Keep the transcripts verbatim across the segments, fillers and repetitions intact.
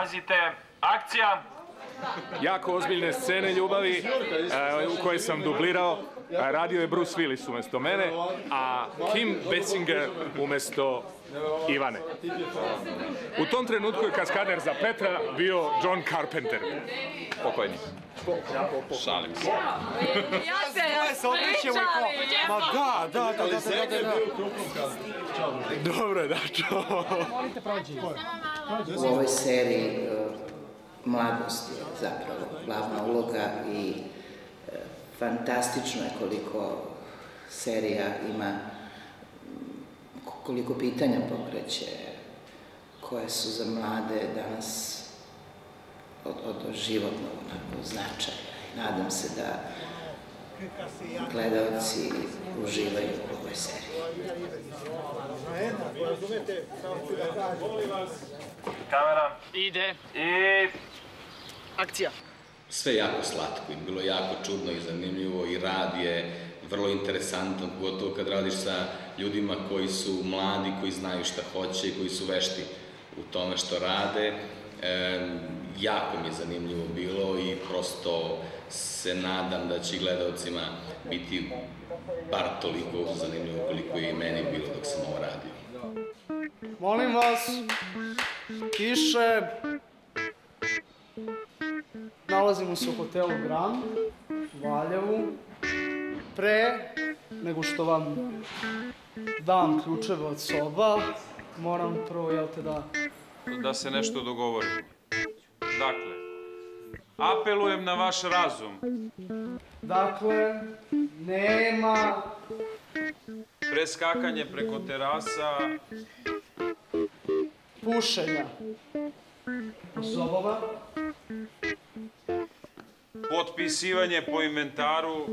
Pazite, akcija! Jako ozbiljne scene ljubavi u koje sam dublirao. Radio je Bruce Willis umjesto mene, a Kim Basinger umjesto Ivane. U tom trenutku je kaskader za Petra bio John Carpenter. Pokojni. Šalim se. Ja se pričam! Ma da, da, da, da, da. Dobro, da, čo? U ovoj seriji mladost je zapravo glavna uloga i fantastično je koliko serija ima, koliko pitanja pokreće koje su za mlade danas od životnog značaja. Nadam se da gledalci uživaju u ovoj seriji. Kamera. Ide. I... akcija. Sve jako slatko i bilo jako čudno i zanimljivo i rad je vrlo interesantno, pogotovo kad radiš sa ljudima koji su mladi, koji znaju šta hoće i koji su vešti u tome što rade. Jako mi je zanimljivo bilo i prosto se nadam da će gledalcima biti bar toliko zanimljivo koliko je i meni bilo dok sam ovo radio. Molim vas, tiše. Nalazimo se u hotelu Grand u Valjevu. Pre nego što vam dam ključeve od soba, moram prvo, jel te da... da se nešto dogovori. Dakle, apelujem na vaš razum. Dakle, nema... preskakanje preko terasa... pušenja. Sobova. Potpisivanje po inventaru.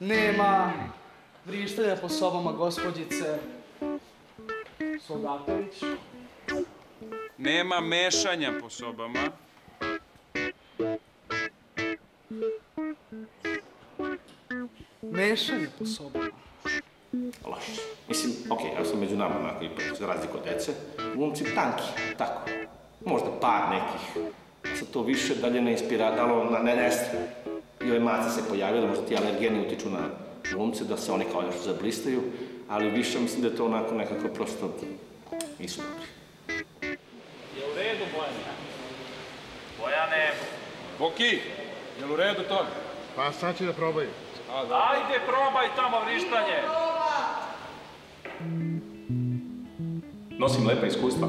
Nema vrištanja po sobama gospođice Soldatović. Nema mešanja po sobama. Mešanje po sobama? Loše. Mislim, okej, ja sam među nama onako ipak, za razliku od dece, glumci tanki, tako. Možda par nekih. Sad to više dalje ne inspira, dalo na nestre. I ove mace se pojavile, možda ti alergeni utiču na glumce, da se oni kao još zablistaju, ali više mislim da je to onako nekako prosto nisu dobri. Bojane! Boki, je li u redu to? Pa sad ću da probaju. Ajde, probaj tamo vrištanje! Nosim lepa iskustva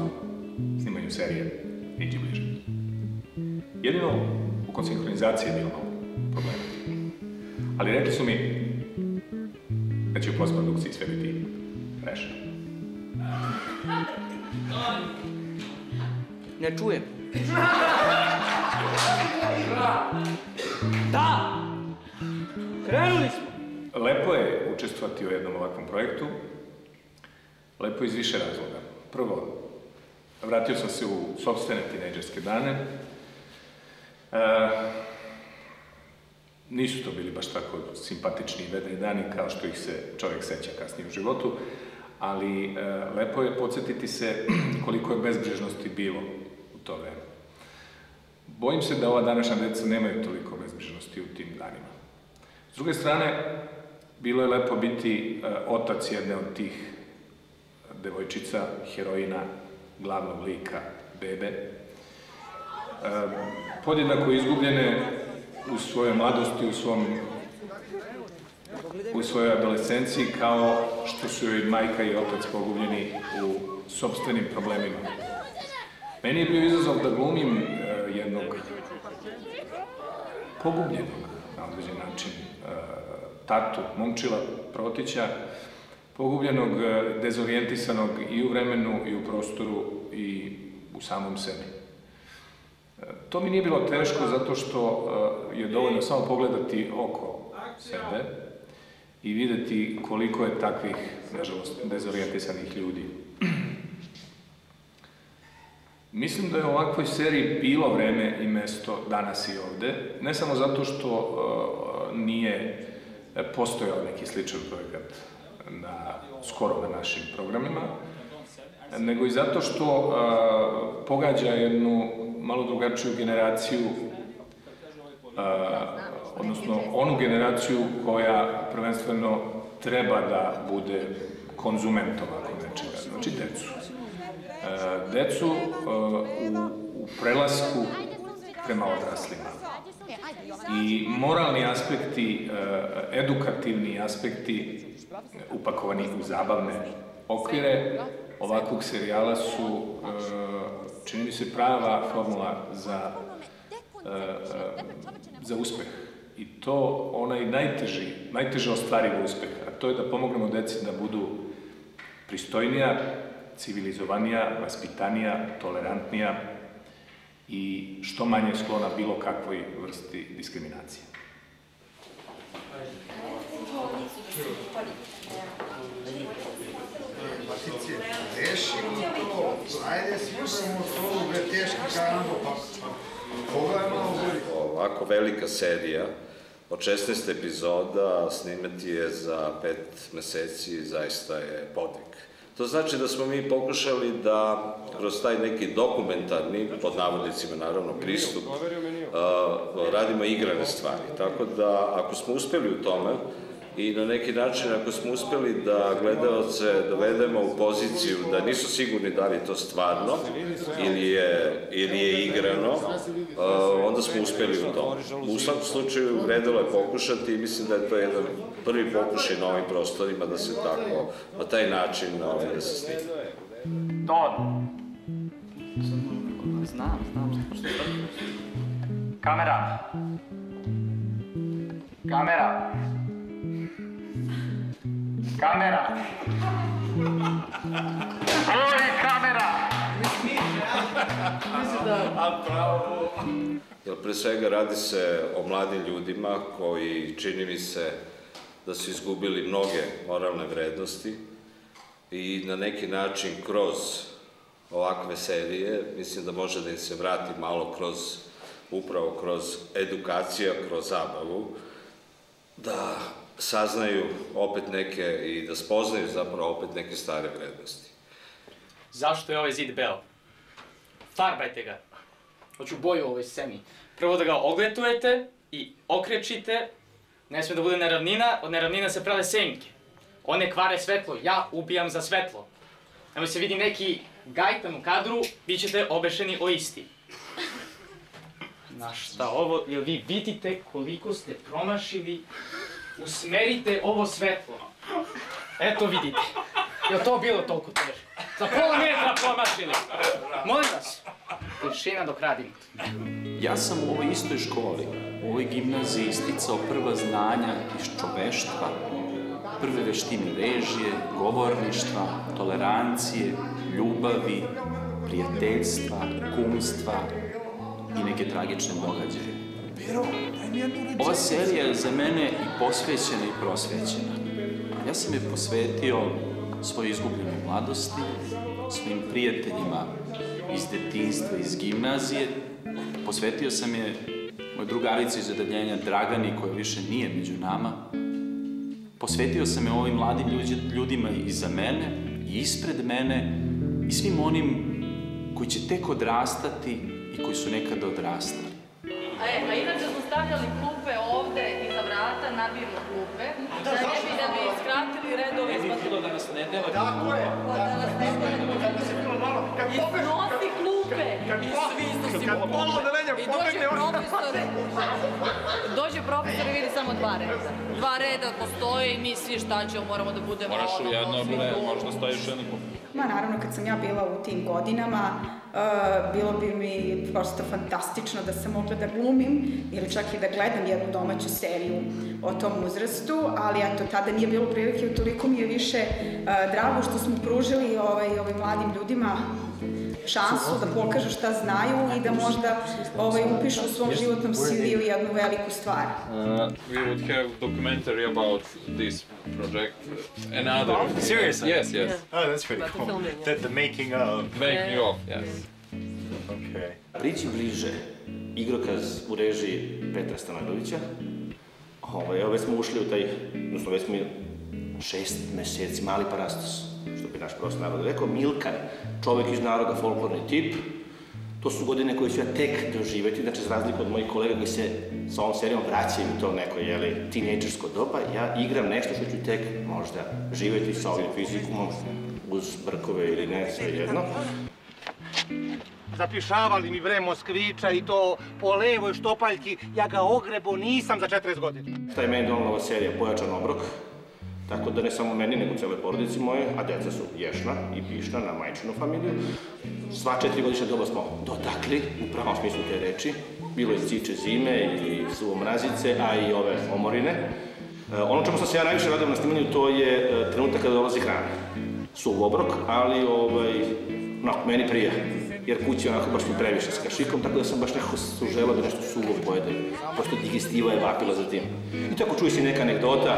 snimanju serije Niđi bliže. Jedino u konsinkronizaciji je bilo problema. Ali rekli su mi da će u postprodukciji sve biti rešeno. Ne čujem. Da! Krenuli smo! Lepo je učestvovati u jednom ovakvom projektu. Lepo je iz više razloga. Prvo, vratio sam se u sopstvene tinejdžerske dane. Nisu to bili baš tako simpatični i vedri dani kao što ih se čovjek seća kasnije u životu, ali lepo je podsjetiti se koliko je bezbrižnosti bilo u to vreme. Bojim se da ova današnja deca nemaju toliko bezbrižnosti u tim danima. S druge strane, bilo je lepo biti otac jedne od tih devojčica, heroina, glavnog lika, bebe. Podjednako izgubljene u svojoj mladosti, u svojoj adolescenciji, kao što su joj majka i otac pogubljeni u sopstvenim problemima. Meni je bio izazov da glumim jednog pogubljenog, na određen način, tatu, momčila Protića, pogubljenog, dezorijentisanog i u vremenu, i u prostoru, i u samom sebi. To mi nije bilo teško zato što je dovoljno samo pogledati oko sebe i vidjeti koliko je takvih, nažalost, dezorijentisanih ljudi. Mislim da je u ovakvoj seriji bilo vreme i mesto danas i ovde, ne samo zato što nije postojao neki sličan projekat skoro na našim programima, nego i zato što pogađa jednu malo drugačiju generaciju, odnosno onu generaciju koja prvenstveno treba da bude konzumentom ako nečega, znači decu. Decu u prelasku prema odraslima. I moralni aspekti, edukativni aspekti upakovanih u zabavne okvire ovakvog serijala su, čini mi se, prava formula za za uspeh. I to onaj najteži, najteže ostvarivo uspeh, a to je da pomognemo deci da budu pristojnija, civilizovanija, vaspitanija, tolerantnija i što manje sklona bilo kakvoj vrsti diskriminacije. Ovako velika serija od šesnaest epizoda snimati je za pet meseci i zaista je podvig. To znači da smo mi pokušali da kroz taj neki dokumentarni, pod navodnicima naravno, pristup, radimo igrane stvari. Tako da ako smo uspeli u tome i na neki način ako smo uspeli da gledaoce dovedemo u poziciju da nisu sigurni da li je to stvarno ili je, ili je igrano, onda smo uspeli u tome. U svakom slučaju vredilo je pokušati i mislim da je to jedan prvi pokušaj na ovim prostorima da se tako, na taj način da se snima. Don! Znam, znam što je to. Kamera! Kamera! Kamera! Oj, kamera! A pravo! Jer pre svega radi se o mladim ljudima koji, čini mi se, da su izgubili mnoge moralne vrednosti i na neki način kroz ovakve serije, mislim da može da im se vrati malo kroz, upravo kroz edukaciju, kroz zabavu, da saznaju opet neke i da spoznaju zapravo opet neke stare vrednosti. Zašto je ovaj zid beo? Farbajte ga. Hoću boju ovoj sceni. Prvo da ga ogletujete i okrećite. Ne smije da bude neravnina, od neravnina se prave senke. One kvare svetlo, ja ubijam za svetlo. Nemoj se vidi neki gajtan u kadru, vi ćete obešeni o isti. Na šta ovo, jel vi vidite koliko ste promašili? Usmerite ovo svetlo. Eto vidite. Jel to bilo toliko teško? Za pola metra promašili. Molim vas, tišina dok radimo. Ja sam u ovoj istoj školi, u ovoj gimnaziji isticao prva znanja iz čoveštva, prve veštine režije, govorništva, tolerancije, ljubavi, prijateljstva, kumstva i neke tragične događaje. Ova serija je za mene i posvećena i prosvećena. Ja sam je posvetio svojoj izgubljenoj mladosti, svojim prijateljima iz detinjstva, iz gimnazije. Posvetio sam je moj drugarica iz odeljenja Dragani, koja više nije među nama. Posvetio sam je ovim mladim ljudima iza mene i ispred mene i svim onim koji će tek odrastati i koji su nekada odrastali. E, pa inače smo stavljali klupe ovde iza vrata, nabijemo klupe, da bi skratili redove iz patrona. Da nas ne dela. Tako je. Da nas ne dela. Iznosi klupe. I svi iznosimo klupe. I dođe profesor, dođe profesor i vidi samo dva reda. Dva reda postoje i mi svi šta ćemo, moramo da budemo ono. Moraš u jedno bre, možda stojiš jedno kupi. Ma naravno, kad sam ja bila u tim godinama, bilo bi mi prosto fantastično da sam mogla da glumim ili čak i da gledam jednu domaću seriju o tom uzrastu, ali eto, tada nije bilo prilike, toliko mi je više drago što smo pružili ovim mladim ljudima šansu da pokažu šta znaju i da možda upišu u svom životnom C V-u jednu veliku stvar. We would have a documentary about this project. Another... Seriously? Yes, yes. Oh, that's pretty cool. The making of... Making of, yes. Okay. Prići bliže igrokaz u režiji Petra Stanojevića. Ove smo ušli u taj... Ove smo šest meseci, mali parastos. što bi naš prost narod rekao, Milkan, čovek iz naroda, folklorni tip. To su godine koje ću ja tek doživeti, znači za razliku od mojih kolega koji se sa ovom serijom vraćaju u to neko, jeli, tinejdžersko doba, ja igram nešto što ću tek možda živeti sa ovim fizikumom, uz brkove ili ne, sve jedno. Zapišavali mi bre Moskviča i to po levoj štopaljki, ja ga ogrebo nisam za četrdeset godina. Šta je meni donala serija Pojačan obrok, tako da ne samo meni, nego cijeloj porodici moje, a djeca su ješna i pišna na majčinu familiju. Sva četiri godišnja doba smo dotakli, u pravom smislu te reči. Bilo je ciče zime i suvomrazice, a i ove omorine. Ono čemu sam se ja najviše radim na snimanju, to je trenutak kada dolazi hrana. Suv obrok, ali meni prija. Jer kući je onako baš mi previše s kašikom, tako da sam baš nekako suželao da nešto suvo pojedem. Prosto digestiva je vapila za tim. I tako čuje se neka anegdota,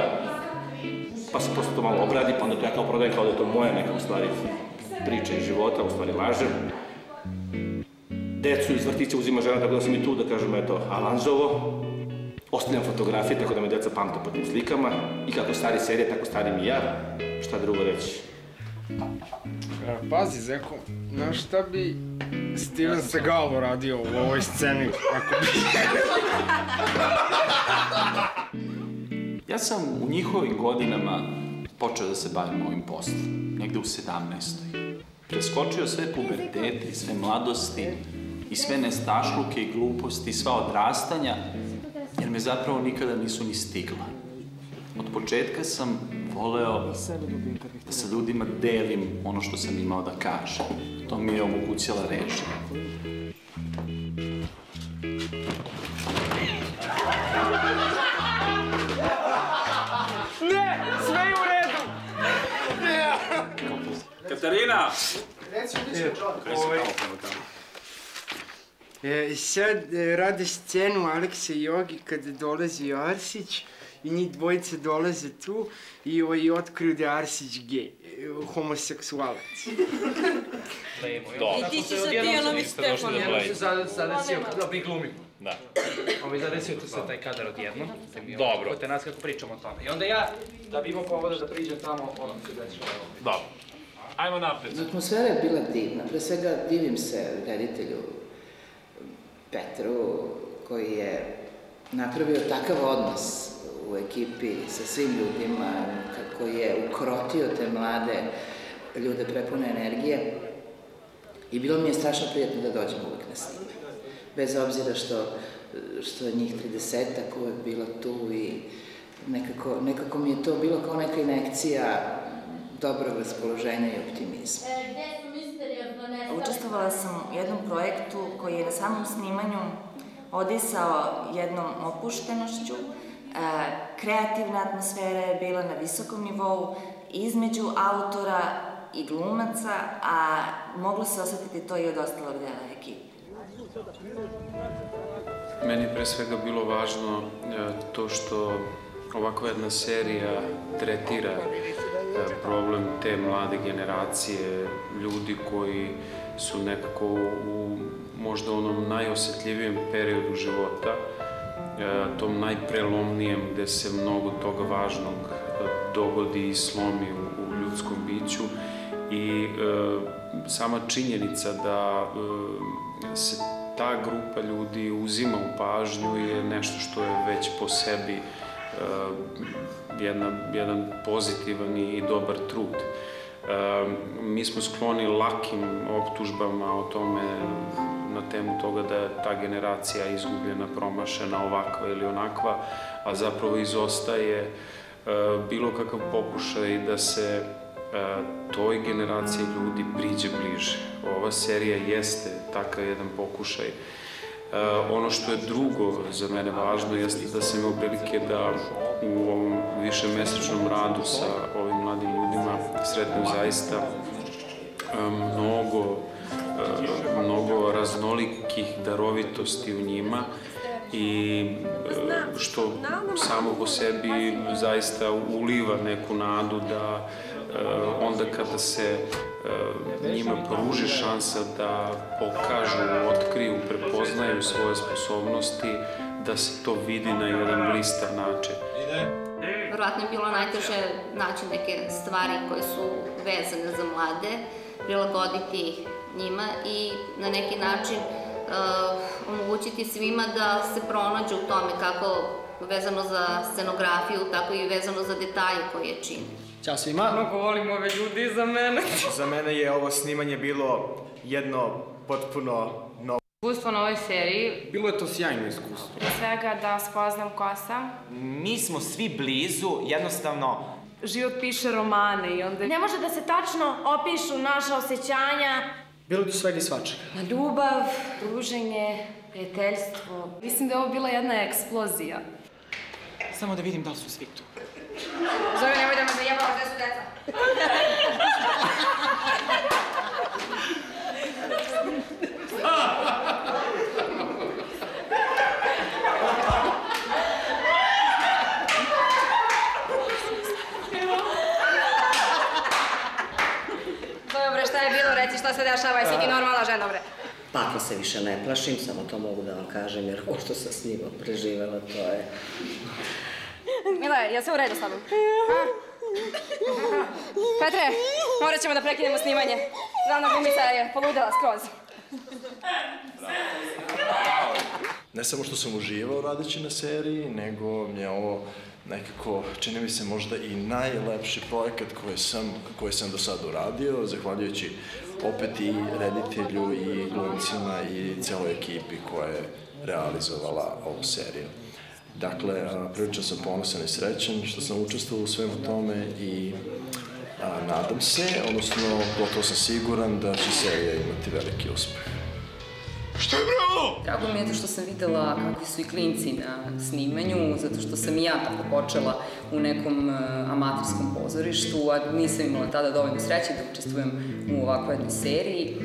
pa se prosto to malo obradi, pa onda to ja kao prodajem kao da je to moja neka u stvari priča iz života, u stvari lažem. Decu iz vrtića uzima žena, tako da sam i tu, da kažem, eto, Alanzovo. Ostavljam fotografije, tako da me deca pamte po tim slikama. I kako stari serije, tako starim i ja. Šta drugo reći? Pazi, Zeko, znaš šta bi Steven Segal radio u ovoj sceni, ako bi... Ja sam u njihovim godinama počeo da se bavim ovim poslom, negde u sedamnaestoj. Preskočio sve pubertete i sve mladosti i sve nestašluke i gluposti i sva odrastanja, jer me zapravo nikada nisu ni stigla. Od početka sam voleo da sa ljudima delim ono što sam imao da kažem. To mi je omogućila režija. Ne! Sve je u redu! Katarina! Reci mi se čovjek. I sad rade scenu Aleksa i Jogi kada dolazi Arsić. I njih dvojice dolaze tu i otkriju da je Arsić gej, homoseksualac. I ti si sa Tijanom i Stefanom. Jedno se zadesio, dobro, i glumimo. Da. Ovo je zadesio tu se taj kadar odjedno. Dobro. Kako te nas kako pričamo o tome. I onda ja, da bi imao povoda da priđem tamo, ono se dešava. Dobro. Ajmo napred. Atmosfera je bila divna. Pre svega divim se reditelju Petru, koji je napravio takav odnos u ekipi sa svim ljudima, kako je ukrotio te mlade ljude prepune energije. I bilo mi je strašno prijatno da dođem uvek na snime. Bez obzira što je njih tridesetak uvek bilo tu i nekako mi je to bilo kao neka injekcija dobrog raspoloženja i optimizma. Učestvovala sam u jednom projektu koji je na samom snimanju odisao jednom opuštenošću. Kreativna atmosfera je bila na visokom nivou između autora i glumaca, a moglo se osetiti to i od ostalog dela ekipe. Meni je pre svega bilo važno to što ovakva jedna serija tretira problem te mlade generacije, ljudi koji su nekako u možda onom najosjetljivijem periodu života, tom najprelomnijem gde se mnogo toga važnog dogodi i slomi u ljudskom biću i sama činjenica da se ta grupa ljudi uzima u pažnju je nešto što je već po sebi jedan pozitivan i dobar trud. Mi smo skloni lakim optužbama o tome na temu toga da je ta generacija izgubljena, promašena, ovakva ili onakva, a zapravo izostaje bilo kakav pokušaj da se toj generaciji ljudi priđe bliže. Ova serija jeste takav jedan pokušaj. Ono što je drugo za mene važno jeste da sam imao prilike da u ovom višemesečnom radu sa ovim mladim ljudima sretnem zaista mnogo mnogo raznolikih darovitosti u njima i što samo po sebi zaista uliva neku nadu da onda kada se njima pruži šansa da pokažu, otkriju, prepoznaju svoje sposobnosti, da se to vidi na jedan blistar način. verovatno je bilo najteže naći neke stvari koje su vezane za mlade, prilagoditi ih njima i na neki način omogućiti svima da se pronađu u tome, kako vezano za scenografiju, tako i vezano za detalje koje čini. Ćao svima. Mnogo volim ove ljudi iza mene. Za mene je ovo snimanje bilo jedno potpuno novo iskustvo na ovoj seriji. Bilo je to sjajno iskustvo. Prije svega da spoznam ko sam. Mi smo svi blizu, jednostavno... Život piše romane i onda... Ne može da se tačno opišu naša osjećanja. Bilo tu svega i svačega. Na ljubav, druženje, prijateljstvo. Mislim da je ovo bila jedna eksplozija. Samo da vidim da li su svi tu. Zove, nemoj da me zajebala, gde su deca? Dobro, šta je bilo? Reci šta se dešava, jesi ti normalna žena, bre? Pakla se više ne plašim, samo to mogu da vam kažem, jer ovo što sam s njima preživjela, to je... Mila, jel sve u redu s tobom? Petre, morat ćemo da prekinemo snimanje. Glavna glumica je poludela skroz. Ne samo što sam uživao radeći na seriji, nego mi je ovo nekako, čini mi se, možda i najlepši projekat koji sam do sada uradio, zahvaljujući opet i reditelju i glumcima i celoj ekipi koja je realizovala ovu seriju. Dakle, prilično sam ponosan i srećen što sam učestvovao u svemu tome i nadam se, odnosno gotovo sam siguran da će serija imati veliki uspeh. Što je bravo? Drago mi je to što sam videla kakvi su i klinci na snimanju, zato što sam i ja tako počela u nekom amaterskom pozorištu, a nisam imala tada dovoljno sreće da učestvujem u ovakvoj jednoj seriji,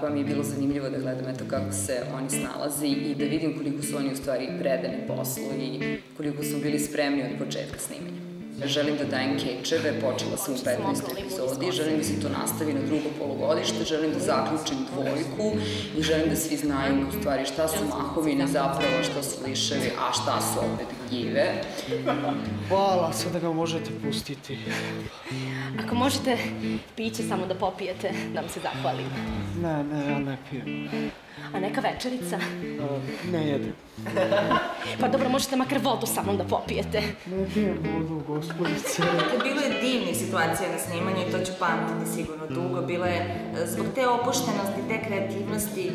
pa mi je bilo zanimljivo da gledam eto kako se oni snalazi i da vidim koliko su oni u stvari predani poslu i koliko su bili spremni od početka snimanja. Želim da dajem kečeve, počela sam u petnaestoj epizodi, želim da se to nastavi na drugo polugodište, želim da zaključim dvojku i želim da svi znaju u stvari šta su mahovine zapravo, šta su liševi, a šta su opet gljive. Hvala, sada ga možete pustiti. Ako možete piće samo da popijete, da vam se zahvalim. Ne, ne, ja ne pijem. A neka večerica? Ne jedem. Pa dobro, možete makar vodu samo da popijete. Ne pijem vodu, gospodice. Bilo je divnih situacija na snimanju i to ću pamtiti sigurno dugo. Bilo je zbog te opuštenosti, te kreativnosti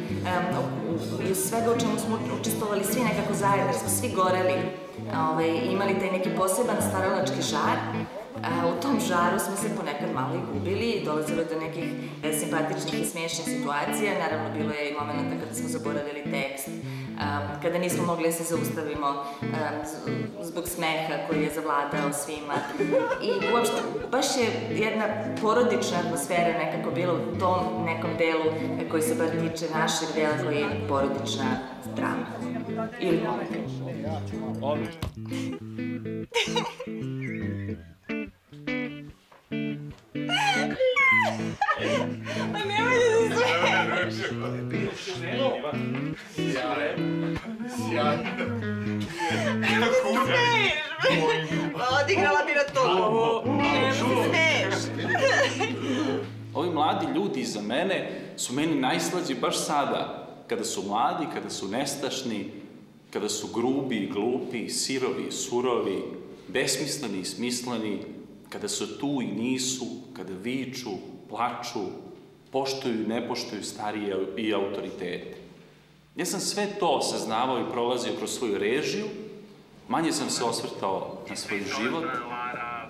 i svega u čemu smo učestvovali svi nekako zajedno, jer smo svi goreli. Imali taj neki poseban stvaralački žar. U tom žaru smo se ponekad malo i gubili i dolazilo do nekih simpatičnih i smiješnih situacija. Naravno, bilo je i momenta kada smo zaboravili tekst, kada nismo mogli da se zaustavimo zbog smeha koji je zavladao svima. I uopšte, baš je jedna porodična atmosfera nekako bila u tom nekom delu koji se bar tiče našeg dela, koji je porodična drama. Ili moment. Odigrala bi na to. Ovi mladi ljudi iza mene su meni najslađi baš sada. Kada su mladi, kada su nestašni, kada su grubi, glupi, sirovi, surovi, besmisleni i smisleni, kada su tu i nisu, kada viču, plaču, poštuju i ne poštuju starije i autoritete. Ja sam sve to saznavao i prolazio kroz svoju režiju, manje sam se osvrtao na svoj život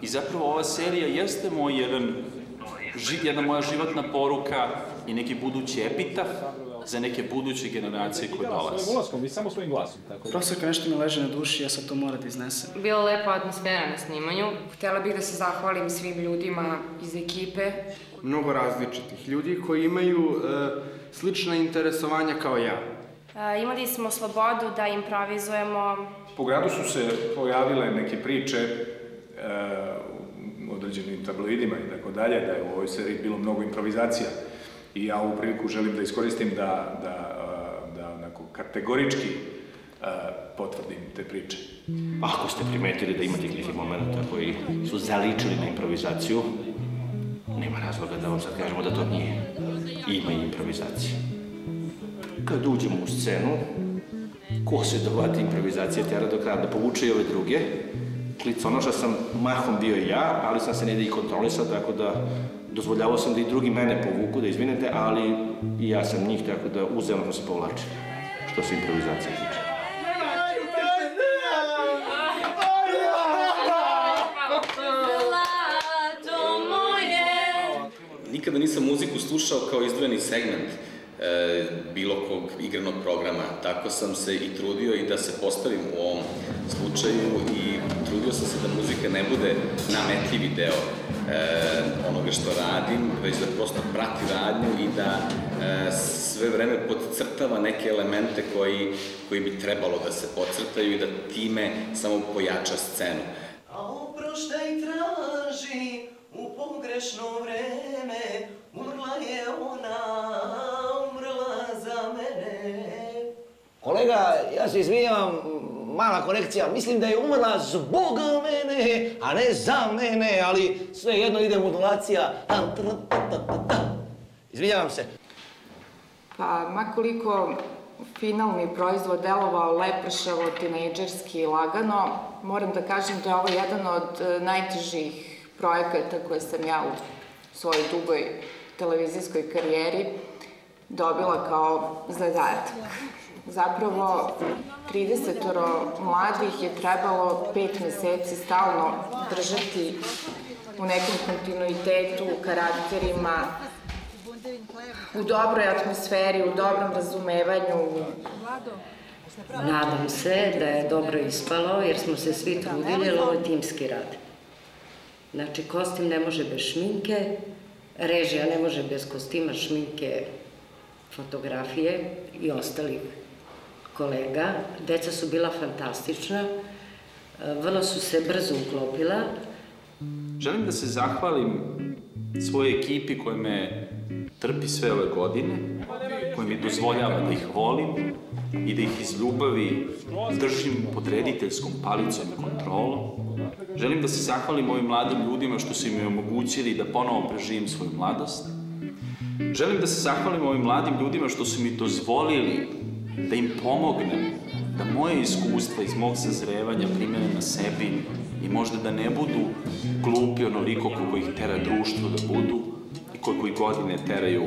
i zapravo ova serija jeste jedna moja životna poruka i neki budući epitaf za neke buduće generacije koje dolaze. Profesorka, nešto mi leže na duši, ja sad to moram da iznesem. Bila lepa atmosfera na snimanju. Htjela bih da se zahvalim svim ljudima iz ekipe. Mnogo različitih ljudi koji imaju slična interesovanja kao ja. Imali smo slobodu da improvizujemo. Po gradu su se pojavile neke priče u određenim tabloidima i tako dalje, da je u ovoj seriji bilo mnogo improvizacija. I ja ovu priliku želim da iskoristim da kategorički potvrdim te priče. Ako ste primetili da imate nekih momenta koji su zaličili na improvizaciju, nema razloga da vam sad kažemo da to nije. Ima i improvizacija. Kad uđemo u scenu, ko se dovati improvizacije tera do kraja, da povuče i ove druge. Kliconoša sam mahom bio i ja, ali sam se negde i kontrolisao, tako da dozvoljavao sam da i drugi mene povuku, da izvinete, ali i ja sam njih, tako da uzemno se povlačim, što se improvizacije tiče. Nikada nisam muziku slušao kao izdvojeni segment bilo kog igranog programa. Tako sam se i trudio i da se postavim u ovom slučaju i trudio sam se da muzika ne bude nametljivi deo onoga što radim, već da prosto prati radnju i da sve vreme podcrtava neke elemente koji bi trebalo da se podcrtaju i da time samo pojača scenu. A oproštaj traži u pogrešno vreme, umrla je ona, umrla za mene. Kolega, ja se izvinjam, mala korekcija, mislim da je umrla zbog mene, a ne za mene, ali svejedno ide modulacija. Izvinjavam se. Pa, makoliko finalni proizvod delovao lepršavo, tinejdžerski i lagano, moram da kažem da je ovo jedan od najtežih projekata koje sam ja u svojoj dugoj televizijskoj karijeri dobila kao zadatak. Zapravo, tridesetoro mladih je trebalo pet meseci stalno držati u nekom kontinuitetu, u karakterima, u dobroj atmosferi, u dobrom razumevanju. Nadam se da je dobro ispalo, jer smo se svi trudili, jer ovo je timski rad. Znači, kostim ne može bez šminke, režija ne može bez kostima, šminke, fotografije i ostalih kolega. Deca su bila fantastična, vrlo su se brzo uklopila. Želim da se zahvalim svojoj ekipi koja me trpi sve ove godine, koja mi dozvoljava da ih volim i da ih iz ljubavi držim pod rediteljskom palicom i kontrolom. Želim da se zahvalim ovim mladim ljudima što su mi omogućili da ponovo preživim svoju mladost. Želim da se zahvalim ovim mladim ljudima što su mi dozvolili da im pomognem, da moje iskustva iz mog sazrevanja primene na sebi i možda da ne budu glupi onoliko koliko ih tera društvo da budu i koliko ih godine teraju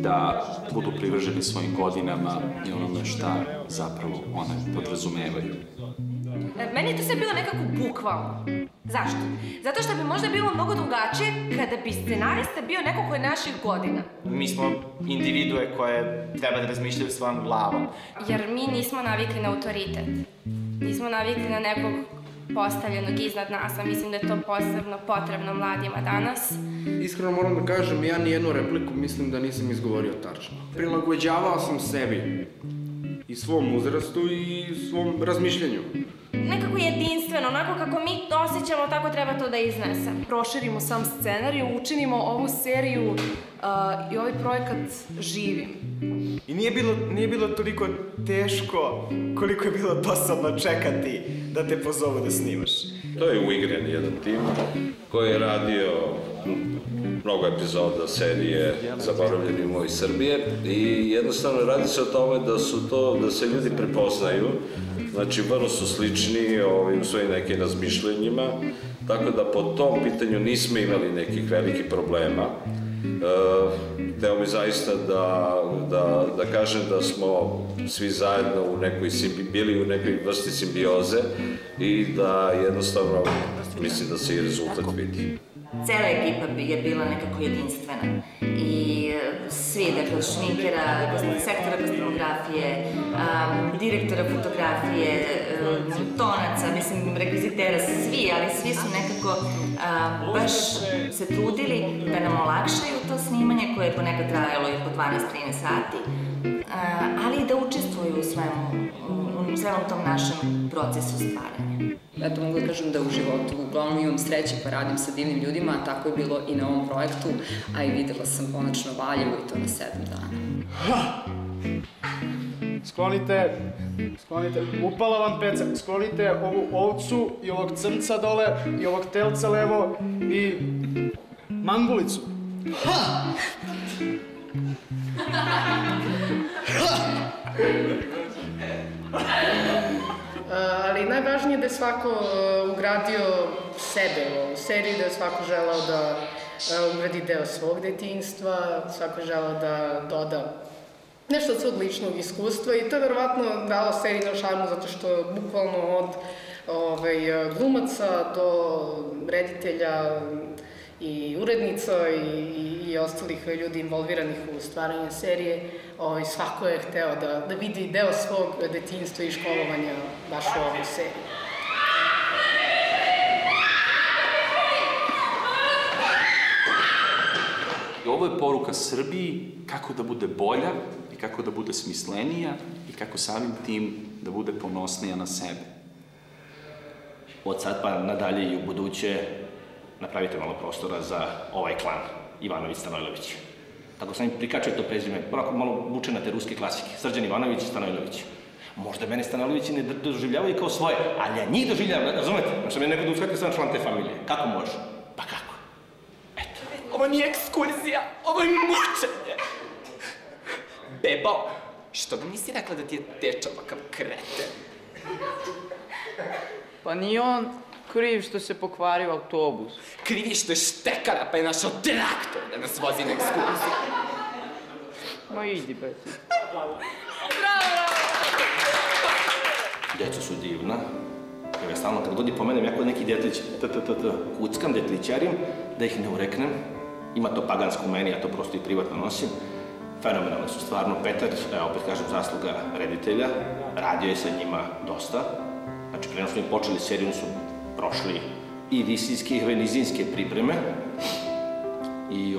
da budu privrženi svojim godinama i onome šta zapravo one podrazumevaju. Meni je to sve bilo nekako bukvalno. Zašto? Zato što bi možda bilo mnogo drugačije kada bi scenarista bio neko koji je naših godina. Mi smo individue koje treba da razmišljaju svojom glavom. Jer mi nismo navikli na autoritet. Nismo navikli na nekog postavljenog iznad nas, a mislim da je to posebno potrebno mladima danas. Iskreno moram da kažem, ja nijednu repliku mislim da nisam izgovorio tačno. Prilagođavao sam sebi i svom uzrastu i svom razmišljanju. Nekako jedinstveno, onako kako mi to osjećamo, tako treba to da iznesem. Proširimo sam scenariju, učinimo ovu seriju i ovaj projekat živim. I nije bilo toliko teško koliko je bilo dosadno čekati da te pozovu da snimaš. To je uigran jedan tim koji je radio mnogo epizoda serije Zaboravljeni moji Srbije i jednostavno radi se o tome da se ljudi prepoznaju. Znači, vrlo su slični u svojim nekim razmišljenjima, tako da po tom pitanju nismo imali nekih velikih problema. Hteo mi zaista da kažem da smo svi zajedno bili u nekoj vrsti simbioze i da jednostavno mislim da se i rezultat vidi. Cela ekipa je bila nekako jedinstvena i svi, dakle, šminkera, sektora kostimografije, direktora fotografije, tonaca, mislim, rekvizitera, svi, ali svi su nekako baš se trudili da nam olakšaju to snimanje koje je ponekad trajalo i po dvanaest do trinaest sati, ali i da učestvuju u svemu tom našem procesu stvaranja. Eto, mogu da kažem da u životu uglavnom imam sreće pa radim sa divnim ljudima, a tako je bilo i na ovom projektu, a i videla sam konačno Valjevo i to na sedam dana. Sklonite, sklonite, upala vam peca, sklonite ovu ovcu i ovog crnca dole i ovog telca levo i mangulicu. Ha! Ali najvažnije je da je svako ugradio sebe u ovu seriju, da je svako želao da ugradi deo svog detinjstva, svako je želao da doda nešto od svog ličnog iskustva i to je verovatno dalo seriji na šarmu zato što bukvalno od glumaca do reditelja i urednica i ostalih ljudi involviranih u stvaranje serije, svako je hteo da vidi deo svog detinjstva i školovanja baš u ovu seriju. Ovo je poruka Srbiji kako da bude bolja i kako da bude smislenija i kako samim tim da bude ponosnija na sebe. Od sad pa nadalje i u buduće napravite malo prostora za ovaj klan, Ivanović Stanojlović. Tako sam im prikačio to prezime, onako malo vučenate ruske klasike, Srđan Ivanović i Stanojlović. Možda mene Stanojlovići ne doživljavaju kao svoje, ali ja njih doživljavam, razumete? Znači me nekada uskratio sam član te familije. Kako može? Pa kako? Ovo nije ekskurzija, ovo je mučenje! Bebo, što nam nisi rekla da ti je teča ovakav kreten? Pa nije on kriv što se pokvario autobus. Kriv je što je štekara pa je našao traktor da nas vozi na ekskurziju. Ma idi, Beti. Bravo! Djeca su divna. Jer ja stalno kad god ih pomenem, jako neki djetlić, kuckam, djetličarim, da ih ne ureknem. Ima to pagansko u meni, ja to prosto i privatno nosim. Fenomenalne su stvarno. Petar, opet kažem, zasluga reditelja. Radio je sa njima dosta. Znači, prije nego što smo počeli seriju, su prošli i visijske i venizinske pripreme. I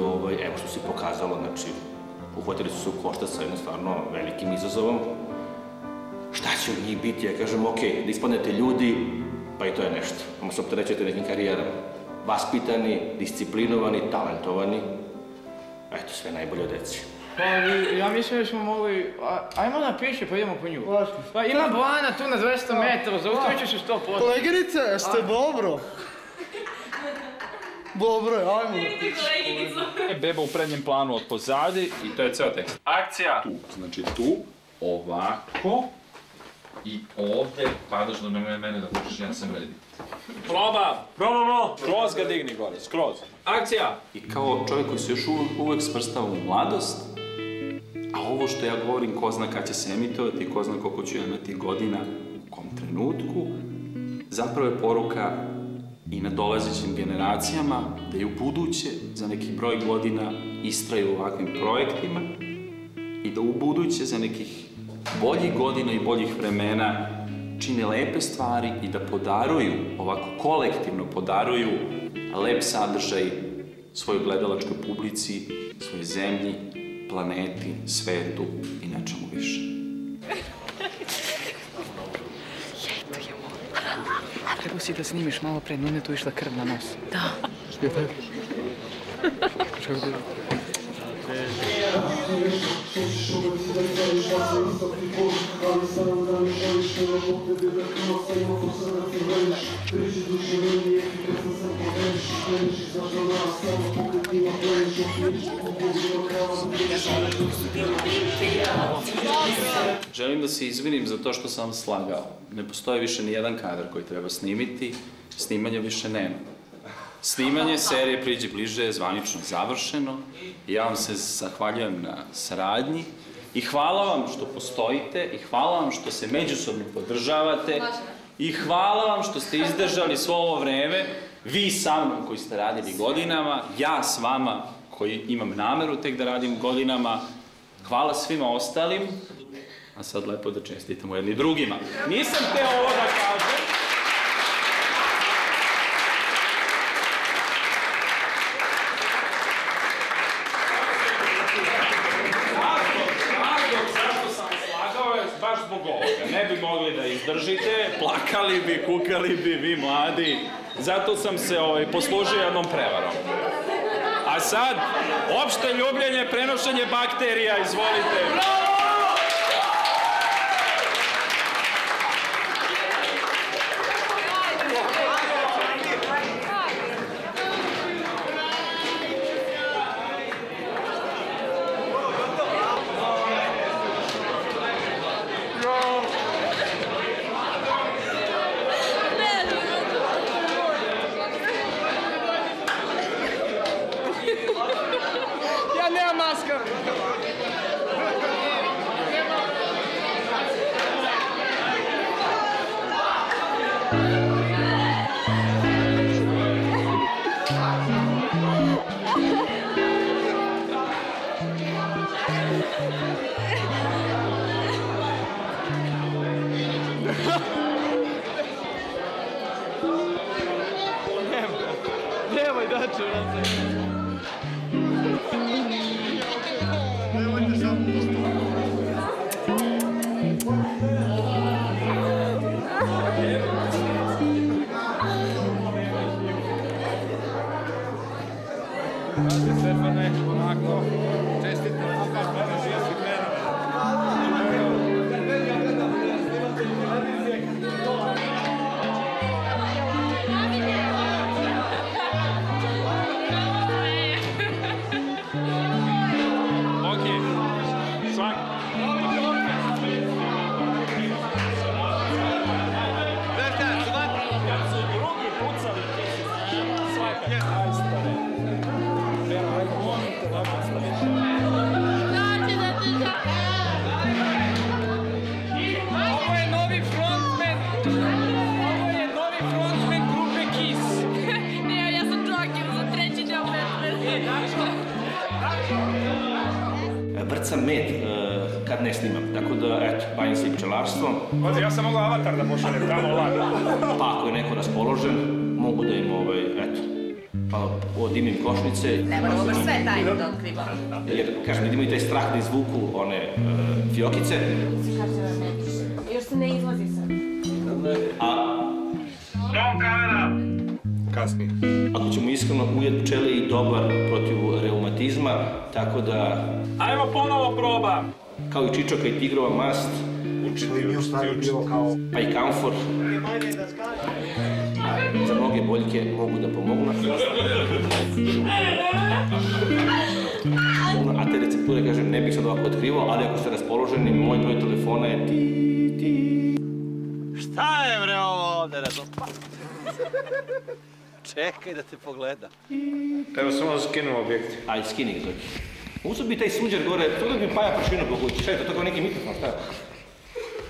evo što se pokazalo, znači, uhvatili su se u koštac sa jednom stvarno velikim izazovom. Šta će u njih biti? Ja kažem, ok, da ispadnete ljudi, pa i to je nešto. Samo se opterećete nekim karijerama. Vaspitani, disciplinovani, talentovani. Eto, sve najbolje od deci. Pa, ja mislim da smo mogli... Ajmo napiši, pa idemo po nju. Pa, ima Blana tu na dvesta metara, zaustavit ću se sto posto. Koleginice, jeste dobro? Dobro je, ajmo. Beba u prednjem planu od pozadi i to je ceo tekst. Akcija! Tu, znači tu, ovako. I ovdje padaš do mene da kušiš, ja sam redim. Proba! Probamo! Skroz ga digni gore, skroz. Akcija! I kao čovjek koji se još uvek svrstava u mladost, a ovo što ja govorim, ko zna kada će se emitovati i ko zna koliko ću imati godina u kom trenutku, zapravo je poruka i nadolazećim generacijama da i u buduće za neki broj godina istraju u ovakvim projektima i da u buduće za nekih boljih godina i boljih vremena čine lepe stvari i da podaruju, ovako kolektivno podaruju lep sadržaj svojoj gledalačkoj publici, svojoj zemlji, planeti, svetu i nečemu više. Jetujemo. Treba si da snimiš malo pre, nije tu išla krv na nos. Da. Što je tako? Što je tako? Želim da se izvinim za to što sam slagao. Ne postoji više ni jedan kadar koji treba snimiti, snimanja više nema. Snimanje serije Priđi bliže je zvanično završeno. Ja vam se zahvaljujem na saradnji i hvala vam što postojite i hvala vam što se međusobno podržavate i hvala vam što ste izdržali svo ovo vreme, vi sa mnom koji ste radili godinama, ja s vama koji imam nameru tek da radim godinama. Hvala svima ostalim, a sad lepo da čestitamo jedni drugima. Nisam hteo ovo da kažem. Držite, plakali bi, kukali bi, vi mladi. Zato sam se poslužio jednom prevarom. A sad, opšte ljubljenje, prenošenje bakterija, izvolite. Bravo! Nemoj daću na sebe. Nemojte samo ustaviti. Hvala Stefane, onako, čestite vam baš prema žijesu gledanje. Ok, svak. Znaš šta, svak? Kad su drugi pucali, svak je najstare. Ovo je novi frontman, ovo je novi frontman grupe Kiss. Ne, ja sam Joker za treći deo Batman. Brcam med kad ne snimam, tako da, eto, bavim se i pčelarstvom. Pazi, ja sam mogao avatar da pošaljem tamo lada. Pa ako je neko raspoložen, mogu da im, eto, odimim košnice. Ne moramo baš sve tajne da otkrivamo. Jer, kažem, vidimo i taj strah da izvuku one fiokice. Još se ne izlazi sad. A... Dom kamera! Kasnije. Ako ćemo iskreno, ujet pčele i dobar protiv reumatizma, tako da... Ajmo ponovo proba! Kao i čičoka i tigrova mast. Učiti, učiti, učiti. Pa i kamfor. Za mnoge boljke mogu da pomognu. A te recepture, kažem, ne bih sad ovako otkrivao, ali ako ste raspoloženi, moj broj telefona je ti, ti... Šta je bre ovo ovde razopad? Čekaj da te pogledam. Evo samo skinu objekti. Aj, skini ga dođi. Uzad bi taj suđer gore, to da bi paja pršinu pogući. Šta je to, to kao neki mikrofon, šta je?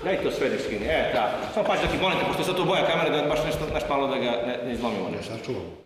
Daj to sve da skini, e, tako. Samo pači da ti molite, pošto je sad to boja kamere, da baš nešto, naš malo da ga ne izlomimo. Ne, šta čuvamo?